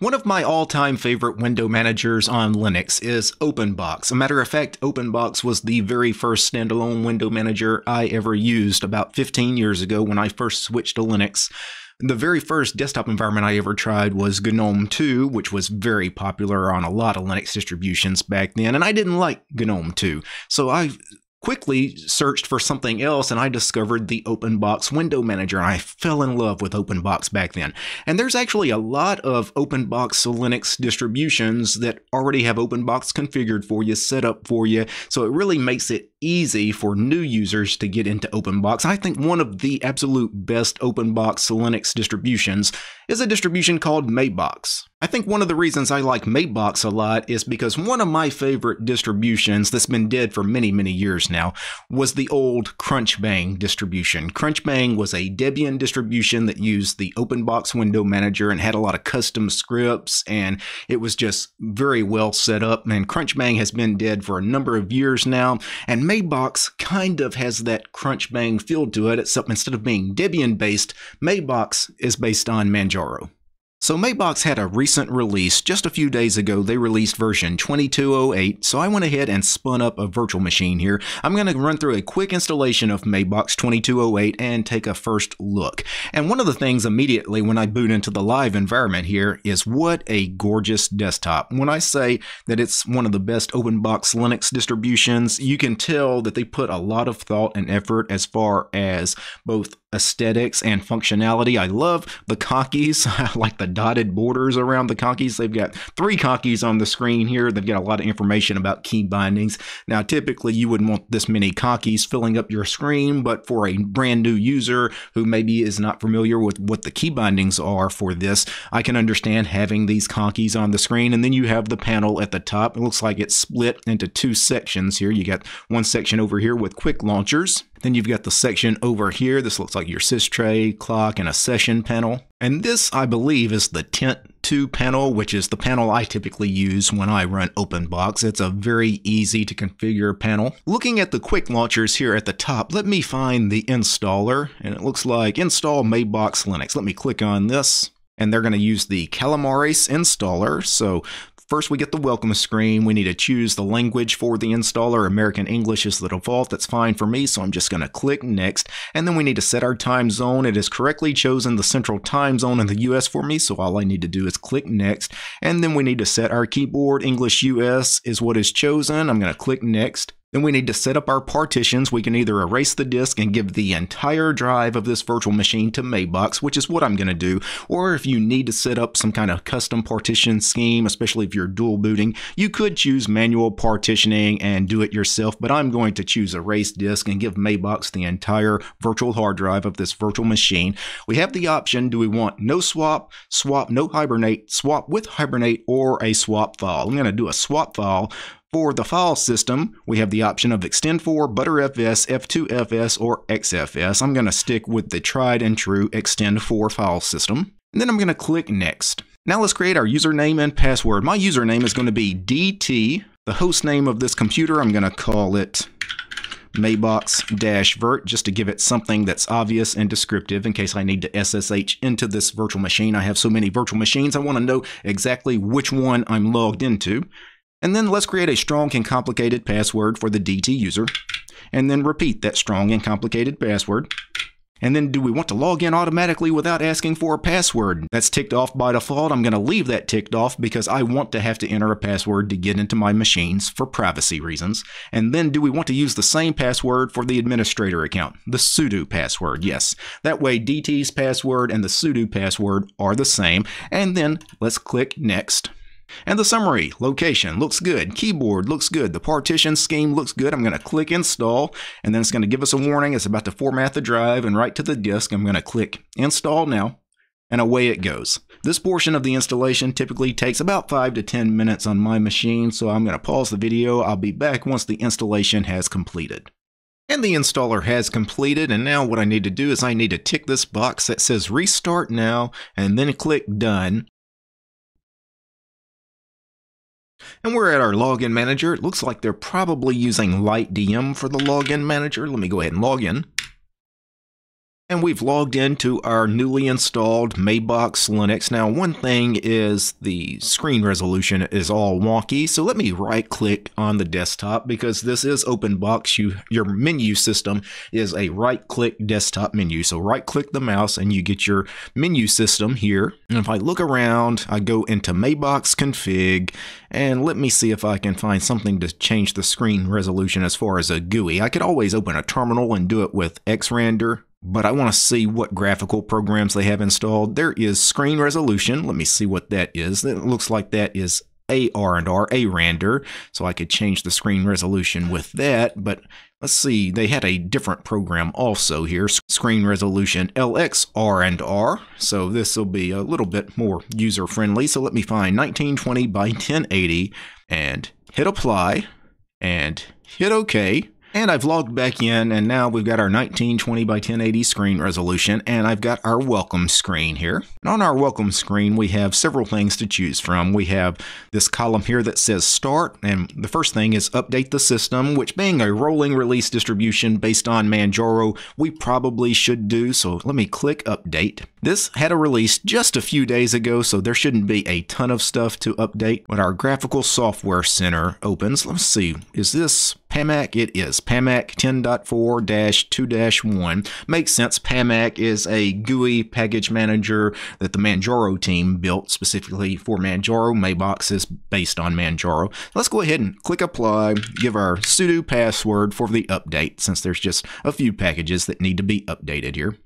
One of my all-time favorite window managers on Linux is Openbox. As a matter of fact, Openbox was the very first standalone window manager I ever used about 15 years ago when I first switched to Linux. The very first desktop environment I ever tried was GNOME 2, which was very popular on a lot of Linux distributions back then, and I didn't like GNOME 2, so I quickly searched for something else, and I discovered the Openbox window manager, and I fell in love with Openbox back then. And there's actually a lot of Openbox Linux distributions that already have Openbox configured for you, set up for you, so it really makes it easy for new users to get into Openbox. I think one of the absolute best Openbox Linux distributions is a distribution called Mabox. I think one of the reasons I like Mabox a lot is because one of my favorite distributions that's been dead for many, many years now was the old CrunchBang distribution. CrunchBang was a Debian distribution that used the Openbox window manager and had a lot of custom scripts, and it was just very well set up, and CrunchBang has been dead for a number of years now, and Mabox kind of has that CrunchBang feel to it, except instead of being Debian-based, Mabox is based on Manjaro. So Mabox had a recent release. Just a few days ago, they released version 2208, so I went ahead and spun up a virtual machine here. I'm going to run through a quick installation of Mabox 2208 and take a first look. And one of the things immediately when I boot into the live environment here is what a gorgeous desktop. When I say that it's one of the best Openbox Linux distributions, you can tell that they put a lot of thought and effort as far as both aesthetics and functionality. I love the conkeys. I like the dotted borders around the conkeys. They've got 3 conkeys on the screen here. They've got a lot of information about key bindings. Now, typically you wouldn't want this many conkeys filling up your screen, but for a brand new user who maybe is not familiar with what the key bindings are for this, I can understand having these conkeys on the screen. And then you have the panel at the top. It looks like it's split into 2 sections here. You got one section over here with quick launchers. Then you've got the section over here. This looks like your sys tray, clock, and a session panel. And this, I believe, is the Tint2 panel, which is the panel I typically use when I run Openbox. It's a very easy to configure panel. Looking at the quick launchers here at the top, let me find the installer, and it looks like Install Mabox Linux. Let me click on this, and they're going to use the Calamares installer. So first, we get the welcome screen. We need to choose the language for the installer. American English is the default. That's fine for me, so I'm just going to click Next. And then we need to set our time zone. It has correctly chosen the central time zone in the US for me, so all I need to do is click Next. And then we need to set our keyboard. English US is what is chosen. I'm going to click Next. Then we need to set up our partitions. We can either erase the disk and give the entire drive of this virtual machine to Mabox, which is what I'm going to do. Or if you need to set up some kind of custom partition scheme, especially if you're dual booting, you could choose manual partitioning and do it yourself. But I'm going to choose erase disk and give Mabox the entire virtual hard drive of this virtual machine. We have the option, do we want no swap, swap no hibernate, swap with hibernate, or a swap file? I'm going to do a swap file. For the file system, we have the option of Extend for, ButterFS, F2FS, or XFS. I'm going to stick with the tried and true Extend for file system. And then I'm going to click Next. Now let's create our username and password. My username is going to be DT. The host name of this computer, I'm going to call it Mabox-Vert, just to give it something that's obvious and descriptive in case I need to SSH into this virtual machine. I have so many virtual machines, I want to know exactly which one I'm logged into. And then let's create a strong and complicated password for the DT user, and then repeat that strong and complicated password. And then do we want to log in automatically without asking for a password? That's ticked off by default. I'm going to leave that ticked off because I want to have to enter a password to get into my machines for privacy reasons. And then do we want to use the same password for the administrator account? The sudo password, yes. That way DT's password and the sudo password are the same. And then let's click Next. And the summary, location, looks good. Keyboard looks good. The partition scheme looks good. I'm going to click Install, and then it's going to give us a warning. It's about to format the drive and write to the disk. I'm going to click Install now, and away it goes. This portion of the installation typically takes about 5 to 10 minutes on my machine, so I'm going to pause the video. I'll be back once the installation has completed. And the installer has completed, and now what I need to do is I need to tick this box that says Restart Now, and then click Done. And we're at our login manager. It looks like they're probably using LightDM for the login manager. Let me go ahead and log in. And we've logged into our newly installed Mabox Linux. Now, one thing is the screen resolution is all wonky. So let me right click on the desktop because this is Openbox. Your menu system is a right click desktop menu. So right click the mouse and you get your menu system here. And if I look around, I go into Mabox config and let me see if I can find something to change the screen resolution as far as a GUI. I could always open a terminal and do it with LXRandR. But I want to see what graphical programs they have installed. There is screen resolution. Let me see what that is. It looks like that is ARandR. So I could change the screen resolution with that. But let's see, they had a different program also here. Screen resolution LXRandR. So this will be a little bit more user friendly. So let me find 1920 by 1080 and hit apply and hit OK. And I've logged back in, and now we've got our 1920 by 1080 screen resolution, and I've got our welcome screen here. And on our welcome screen, we have several things to choose from. We have this column here that says Start, and the first thing is Update the System, which being a rolling release distribution based on Manjaro, we probably should do, so let me click Update. This had a release just a few days ago, so there shouldn't be a ton of stuff to update. When our Graphical Software Center opens, let's see, is this Pamac? It is. Pamac 10.4-2-1. Makes sense. Pamac is a GUI package manager that the Manjaro team built specifically for Manjaro. Mabox is based on Manjaro. Let's go ahead and click Apply, give our sudo password for the update since there's just a few packages that need to be updated here.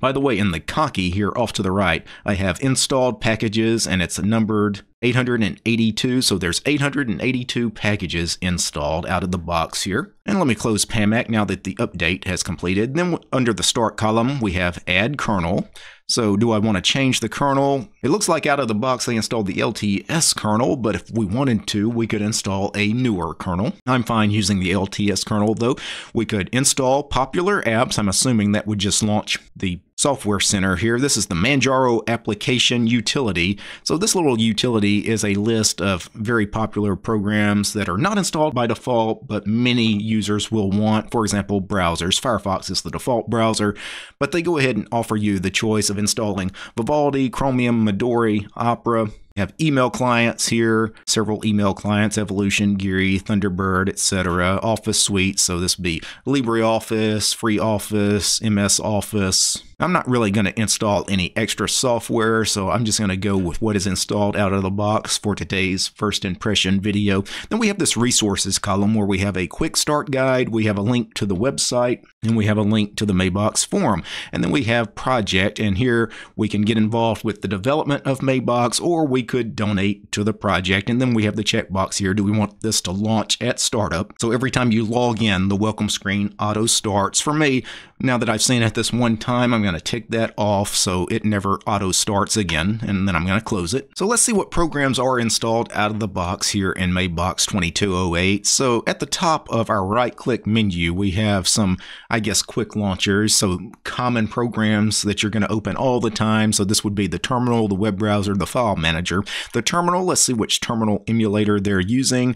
By the way, in the cookie here off to the right, I have installed packages and it's numbered 882. So there's 882 packages installed out of the box here. And let me close Pamac now that the update has completed. Then under the start column, we have add kernel. So do I want to change the kernel? It looks like out of the box they installed the LTS kernel, but if we wanted to, we could install a newer kernel. I'm fine using the LTS kernel though. We could install popular apps. I'm assuming that would just launch the Software Center here. This is the Manjaro application utility. So this little utility is a list of very popular programs that are not installed by default, but many users will want. For example, browsers. Firefox is the default browser, but they go ahead and offer you the choice of installing Vivaldi, Chromium, Midori, Opera. You have email clients here, several email clients, Evolution, Geary, Thunderbird, etc. Office suites, so this would be LibreOffice, FreeOffice, MS Office. I'm not really going to install any extra software, so I'm just going to go with what is installed out of the box for today's first impression video. Then we have this resources column where we have a quick start guide, we have a link to the website, and we have a link to the Mabox forum. And then we have project, and here we can get involved with the development of Mabox, or we could donate to the project. And then we have the checkbox here. Do we want this to launch at startup? So every time you log in, the welcome screen auto starts. For me, now that I've seen it this one time, I'm going to tick that off so it never auto starts again, and then I'm going to close it. So let's see what programs are installed out of the box here in Mabox 2208. So at the top of our right click menu, we have some, I guess, quick launchers. So common programs that you're going to open all the time. So this would be the terminal, the web browser, the file manager, the terminal. Let's see which terminal emulator they're using.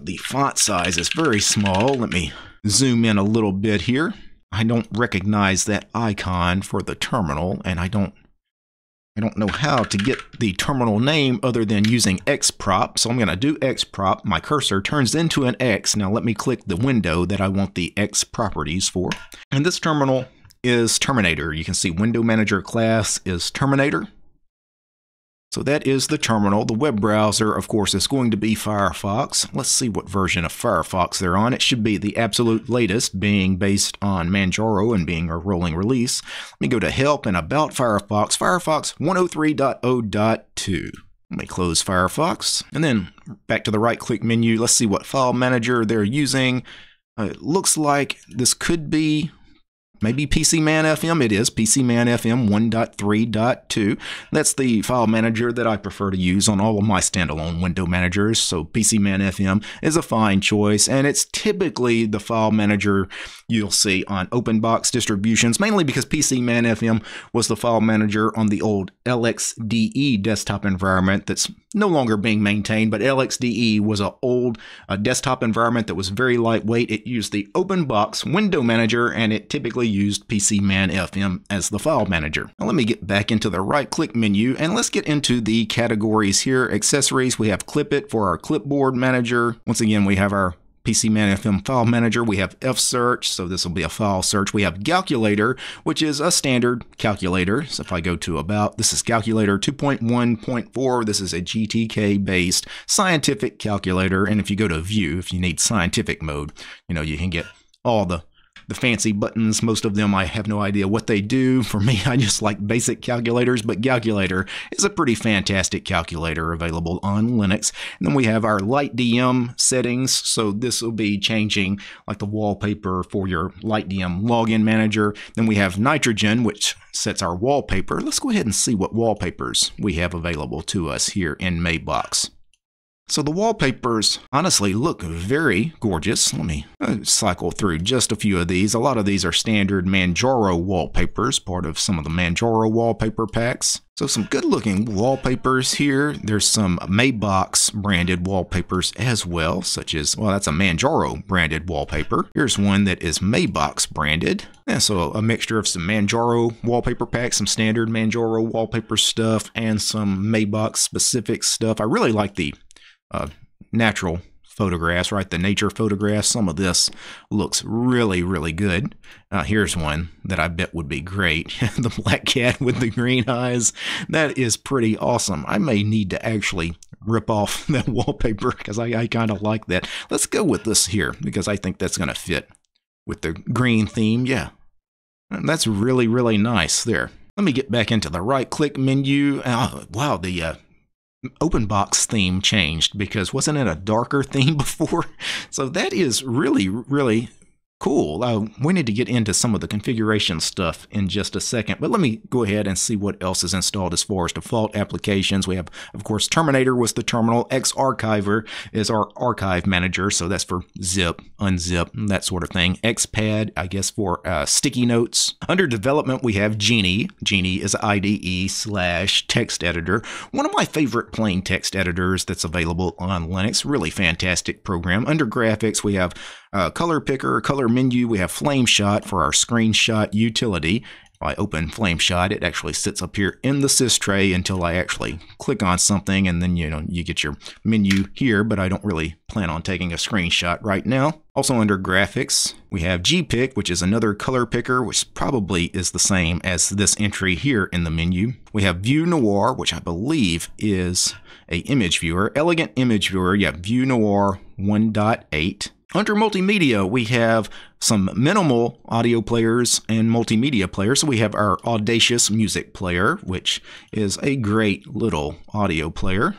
The font size is very small. Let me zoom in a little bit here. I don't recognize that icon for the terminal, and I don't know how to get the terminal name other than using Xprop. So I'm going to do Xprop. My cursor turns into an X. Now let me click the window that I want the X properties for. And this terminal is Terminator. You can see Window Manager class is Terminator. So that is the terminal. The web browser, of course, is going to be Firefox. Let's see what version of Firefox they're on. It should be the absolute latest, being based on Manjaro and being a rolling release. Let me go to Help and About Firefox. Firefox 103.0.2. Let me close Firefox. And then back to the right-click menu. Let's see what file manager they're using. It looks like this could be maybe PCManFM. It is PCManFM 1.3.2. That's the file manager that I prefer to use on all of my standalone window managers. So PCManFM is a fine choice, and it's typically the file manager you'll see on Openbox distributions, mainly because PCManFM was the file manager on the old LXDE desktop environment that's no longer being maintained. But LXDE was an old desktop environment that was very lightweight. It used the Openbox window manager, and it typically previously used PCManFM as the file manager. Now let me get back into the right-click menu and let's get into the categories here. Accessories, we have Clipit for our clipboard manager. Once again, we have our PCManFM file manager, we have fsearch, so this will be a file search. We have Galculator, which is a standard calculator. So if I go to about, this is Galculator 2.1.4. This is a GTK-based scientific calculator. And if you go to view, if you need scientific mode, you know, you can get all the fancy buttons. Most of them I have no idea what they do. For me, I just like basic calculators, but Galculator is a pretty fantastic calculator available on Linux. And then we have our LightDM settings. So this will be changing like the wallpaper for your LightDM login manager. Then we have Nitrogen, which sets our wallpaper. Let's go ahead and see what wallpapers we have available to us here in Mabox. So the wallpapers honestly look very gorgeous. Let me cycle through just a few of these. A lot of these are standard Manjaro wallpapers, part of some of the Manjaro wallpaper packs. So some good looking wallpapers here. There's some Mabox branded wallpapers as well, such as, well, that's a Manjaro branded wallpaper. Here's one that is Mabox branded. And so a mixture of some Manjaro wallpaper packs, some standard Manjaro wallpaper stuff, and some Mabox specific stuff. I really like the natural photographs, right? The nature photographs. Some of this looks really, really good. Here's one that I bet would be great. The black cat with the green eyes. That is pretty awesome. I may need to actually rip off that wallpaper because I kind of like that. Let's go with this here because I think that's going to fit with the green theme. Yeah, that's really, really nice there. Let me get back into the right-click menu. Oh, wow, the Openbox theme changed because wasn't it a darker theme before? So that is really, really cool. We need to get into some of the configuration stuff in just a second, but let me go ahead and see what else is installed as far as default applications. We have, of course, Terminator was the terminal. Xarchiver is our archive manager, so that's for zip, unzip, that sort of thing. Xpad, I guess, for sticky notes. Under development, we have Geary. Geary is IDE/text editor. One of my favorite plain text editors that's available on Linux. Really fantastic program. Under graphics, we have color picker, color menu, we have Flameshot for our screenshot utility. If I open Flameshot, it actually sits up here in the sys tray until I actually click on something, and then, you know, you get your menu here, but I don't really plan on taking a screenshot right now. Also under graphics, we have GPick, which is another color picker, which probably is the same as this entry here in the menu. We have View Noir, which I believe is a image viewer, elegant image viewer. Yeah, View Noir 1.8. Under multimedia, we have some minimal audio players and multimedia players. So we have our Audacious music player, which is a great little audio player.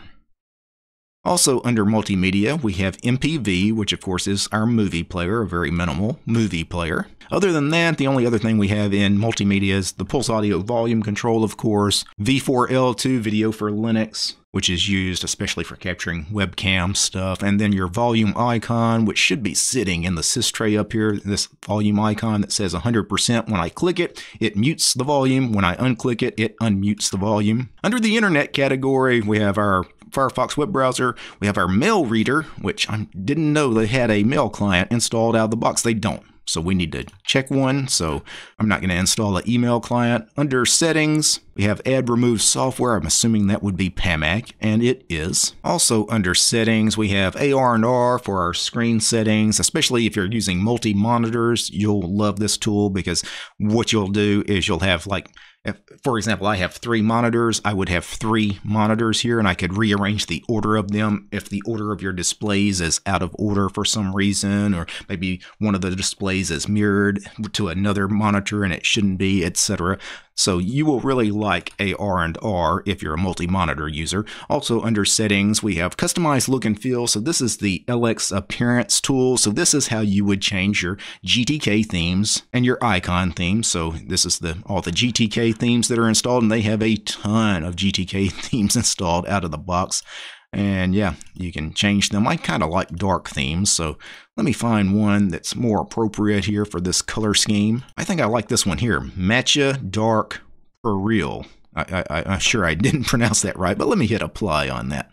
Also under multimedia, we have MPV, which of course is our movie player, a very minimal movie player. Other than that, the only other thing we have in multimedia is the Pulse Audio Volume Control, of course, V4L2 Video for Linux, which is used especially for capturing webcam stuff, and then your volume icon, which should be sitting in the sys tray up here, this volume icon that says 100%. When I click it, it mutes the volume. When I unclick it, it unmutes the volume. Under the internet category, we have our Firefox web browser. We have our mail reader, which I didn't know they had a mail client installed out of the box. They don't. So we need to check one. So I'm not going to install an email client. Under settings, we have add remove software. I'm assuming that would be Pamac, and it is. Also under settings, we have ARandR for our screen settings, especially if you're using multi-monitors. You'll love this tool because what you'll do is you'll have, like, if, for example, I have three monitors. I would have three monitors here, and I could rearrange the order of them if the order of your displays is out of order for some reason, or maybe one of the displays is mirrored to another monitor and it shouldn't be, etc. So you will really like ARandR if you're a multi-monitor user. Also under settings, we have customized look and feel. So this is the LX Appearance tool. So this is how you would change your GTK themes and your icon themes. So this is all the GTK themes that are installed, and they have a ton of GTK themes installed out of the box. And yeah, you can change them. I kind of like dark themes, so let me find one that's more appropriate here for this color scheme. I think I like this one here, Matcha Dark For Real. I'm sure I didn't pronounce that right, but let me hit apply on that.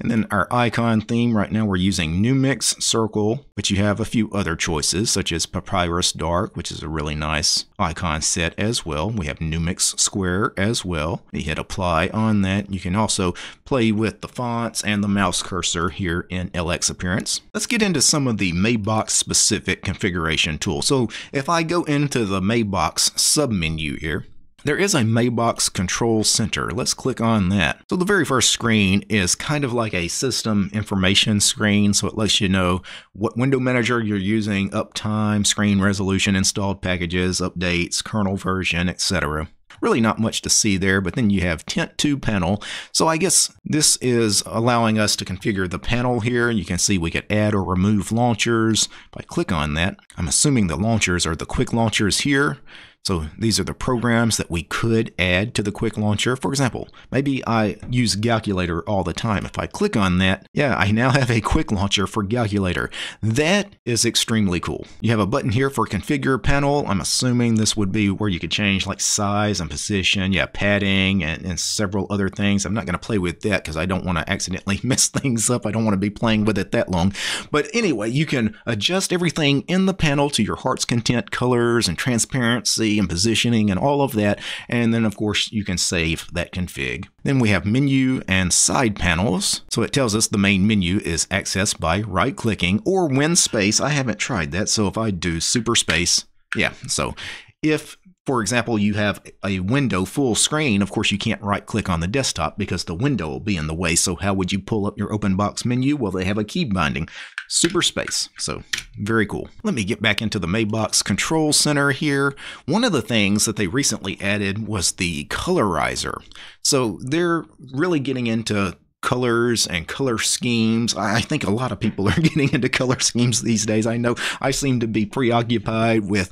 And then our icon theme, right now we're using Numix Circle, but you have a few other choices such as Papyrus Dark, which is a really nice icon set as well. We have Numix Square as well. You hit apply on that. You can also play with the fonts and the mouse cursor here in LX Appearance. Let's get into some of the Mabox specific configuration tools. So if I go into the Mabox submenu here, there is a Mabox Control Center. Let's click on that. So the very first screen is kind of like a system information screen. So it lets you know what window manager you're using, uptime, screen resolution, installed packages, updates, kernel version, etc. Really not much to see there, but then you have Tint2 panel. So I guess this is allowing us to configure the panel here. You can see we could add or remove launchers. If I click on that, I'm assuming the launchers are the quick launchers here. So these are the programs that we could add to the quick launcher. For example, maybe I use Galculator all the time. If I click on that, yeah, I now have a quick launcher for Galculator. That is extremely cool. You have a button here for configure panel. I'm assuming this would be where you could change like size and position, yeah, padding and several other things. I'm not going to play with that because I don't want to accidentally mess things up. I don't want to be playing with it that long. But anyway, you can adjust everything in the panel to your heart's content, colors and transparency and positioning and all of that, and then of course you can save that config. Then we have menu and side panels. So it tells us the main menu is accessed by right clicking or when space. I haven't tried that, so if I do super space, yeah, so if for example you have a window full screen, of course you can't right click on the desktop because the window will be in the way. So how would you pull up your Openbox menu? Well, they have a key binding. Super space. So very cool. Let me get back into the Mabox Control Center here. One of the things that they recently added was the Colorizer. So they're really getting into colors and color schemes. I think a lot of people are getting into color schemes these days. I know I seem to be preoccupied with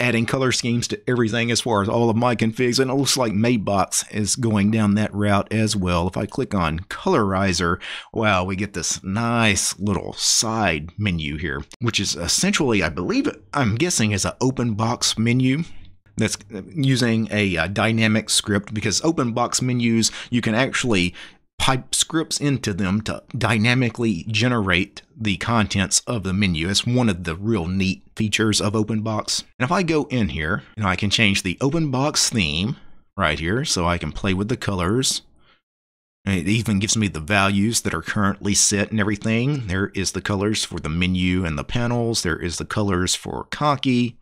adding color schemes to everything as far as all of my configs, and it looks like Mabox is going down that route as well. If I click on Colorizer, wow, we get this nice little side menu here, which is essentially, I believe, I'm guessing, is an Openbox menu that's using a dynamic script, because Openbox menus, you can actually pipe scripts into them to dynamically generate the contents of the menu. It's one of the real neat features of Openbox. And if I go in here, and I can change the Openbox theme right here, so I can play with the colors. And it even gives me the values that are currently set and everything. There is the colors for the menu and the panels. There is the colors for Conky.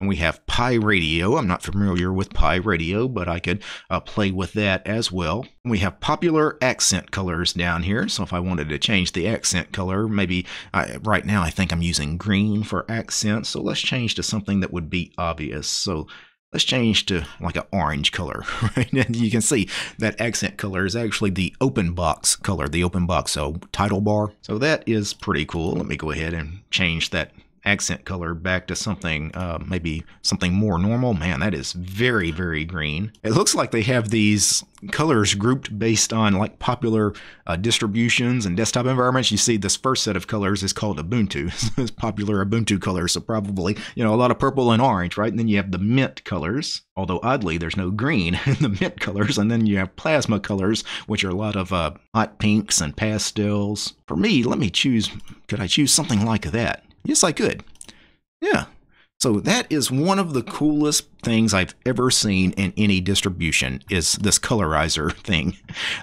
And we have Pi Radio. I'm not familiar with Pi Radio, but I could play with that as well. And we have popular accent colors down here. So if I wanted to change the accent color, maybe right now I think I'm using green for accent. So let's change to something that would be obvious. So let's change to like an orange color, right? And you can see that accent color is actually the Openbox color, the Openbox title bar. So that is pretty cool. Let me go ahead and change that accent color back to something, maybe something more normal. Man, that is very, very green. It looks like they have these colors grouped based on like popular distributions and desktop environments. You see this first set of colors is called Ubuntu. It's popular Ubuntu colors. So probably, you know, a lot of purple and orange, right? And then you have the mint colors, although oddly there's no green in the mint colors. And then you have plasma colors, which are a lot of hot pinks and pastels. For me, let me choose, could I choose something like that? Yes, I could. Yeah. So that is one of the coolest things I've ever seen in any distribution, is this colorizer thing.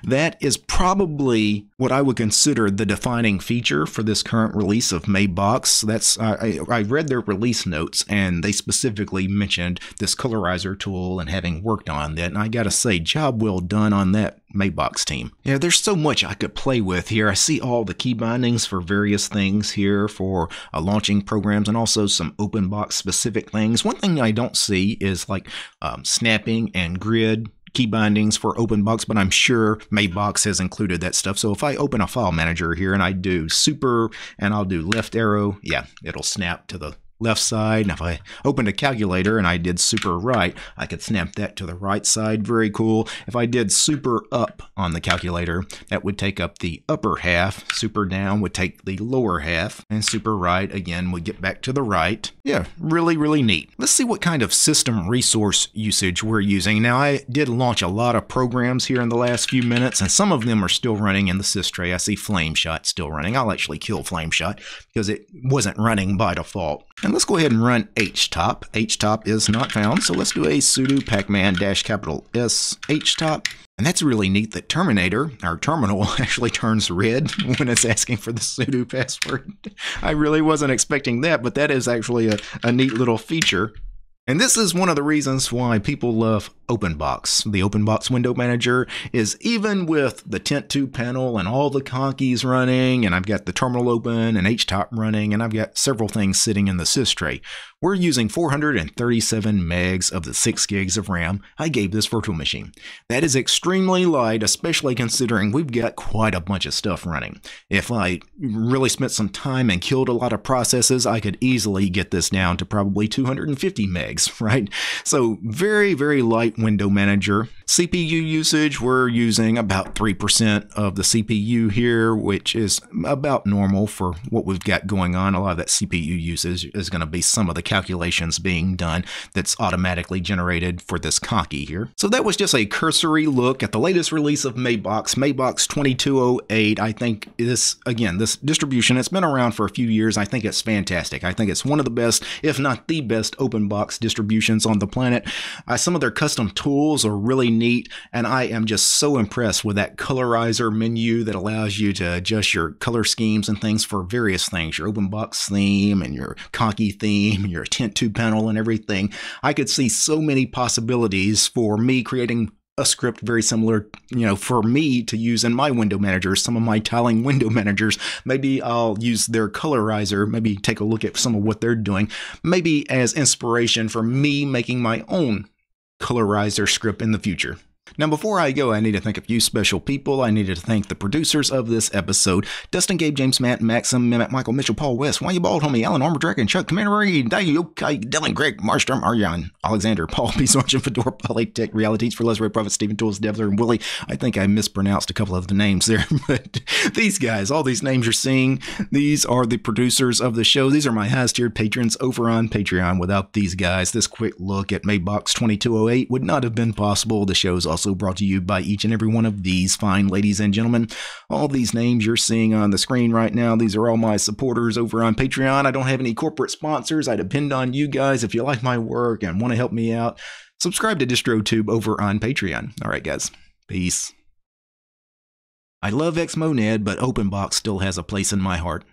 That is probably what I would consider the defining feature for this current release of Mabox. That's I read their release notes, and they specifically mentioned this colorizer tool and having worked on that. And I got to say, job well done on that Mabox team. Yeah, there's so much I could play with here. I see all the key bindings for various things here for launching programs, and also some Openbox specific things. One thing I don't see is like snapping and grid key bindings for Openbox, but I'm sure Mabox has included that stuff. So if I open a file manager here and I do super and I'll do left arrow, yeah, it'll snap to the left side. Now, if I opened a calculator and I did super right, I could snap that to the right side. Very cool. If I did super up on the calculator, that would take up the upper half. Super down would take the lower half. And super right, again, would get back to the right. Yeah, really, really neat. Let's see what kind of system resource usage we're using. Now, I did launch a lot of programs here in the last few minutes, and some of them are still running in the sys tray. I see Flameshot still running. I'll actually kill Flameshot because it wasn't running by default. And let's go ahead and run htop. Htop is not found, so let's do a sudo pacman-S htop. And that's really neat that Terminator, our terminal, actually turns red when it's asking for the sudo password. I really wasn't expecting that, but that is actually a neat little feature. And this is one of the reasons why people love Openbox. The Openbox window manager is, even with the Tint2 panel and all the conkeys running, and I've got the terminal open and htop running, and I've got several things sitting in the sys tray. We're using 437 megs of the 6 gigs of RAM I gave this virtual machine. That is extremely light, especially considering we've got quite a bunch of stuff running. If I really spent some time and killed a lot of processes, I could easily get this down to probably 250 megs, right? So very, very light window manager. CPU usage, we're using about 3% of the CPU here, which is about normal for what we've got going on. A lot of that CPU usage is going to be some of the calculations being done that's automatically generated for this conky here. So that was just a cursory look at the latest release of Mabox, Mabox 2208. I think this, again, this distribution, it's been around for a few years. I think it's fantastic. I think it's one of the best, if not the best, Openbox distributions on the planet. Some of their custom tools are really neat, and I am just so impressed with that Colorizer menu that allows you to adjust your color schemes and things for various things, your Openbox theme and your conky theme, your Tint2 panel and everything. I could see so many possibilities for me creating a script very similar, you know, for me to use in my window managers, some of my tiling window managers. Maybe I'll use their Colorizer, maybe take a look at some of what they're doing, maybe as inspiration for me making my own Colorizer script in the future. Now, before I go, I need to thank a few special people. I needed to thank the producers of this episode: Dustin, Gabe, James, Matt, Maxim, Mehmet, Michael, Mitchell, Paul, West, Why You Bald, Homie, Alan, Armor, Dragon, Chuck, Commander, Reed, Dayukai, Dylan, Greg, Marstrom, Arjan, Alexander, Paul, P. Sergeant, Fedora, Polytech, Realities for Lesbury, Prophet, Stephen, Tools, Devler, and Willie. I think I mispronounced a couple of the names there, but these guys, all these names you're seeing, these are the producers of the show. These are my highest tiered patrons over on Patreon. Without these guys, this quick look at Mabox 2208 would not have been possible. The show is also brought to you by each and every one of these fine ladies and gentlemen. All these names you're seeing on the screen right now, these are all my supporters over on Patreon. I don't have any corporate sponsors. I depend on you guys. If you like my work and want to help me out, subscribe to DistroTube over on Patreon. All right, guys. Peace. I love Xmonad, but Openbox still has a place in my heart.